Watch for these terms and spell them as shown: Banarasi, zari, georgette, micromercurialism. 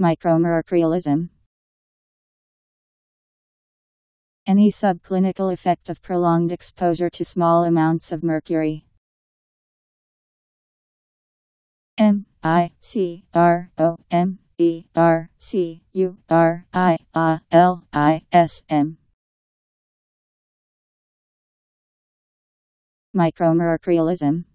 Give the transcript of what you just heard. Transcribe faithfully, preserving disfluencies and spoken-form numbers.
Micromercurialism. Any subclinical effect of prolonged exposure to small amounts of mercury. M I C R O M E R C U R I A L I S M. Micromercurialism.